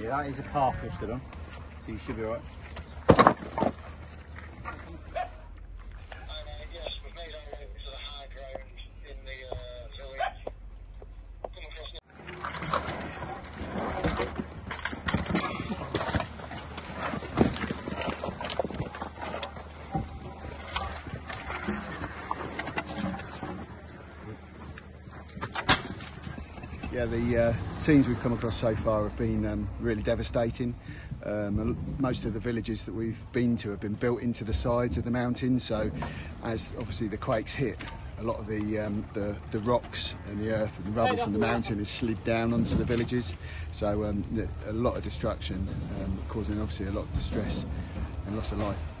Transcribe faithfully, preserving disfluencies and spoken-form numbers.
Yeah, that is a par fish to them, so you should be alright. Yeah, the uh, scenes we've come across so far have been um, really devastating. Um, most of the villages that we've been to have been built into the sides of the mountain, so as obviously the quakes hit, a lot of the, um, the, the rocks and the earth and the rubble from the mountain has slid down onto the villages, so um, a lot of destruction, um, causing obviously a lot of distress and loss of life.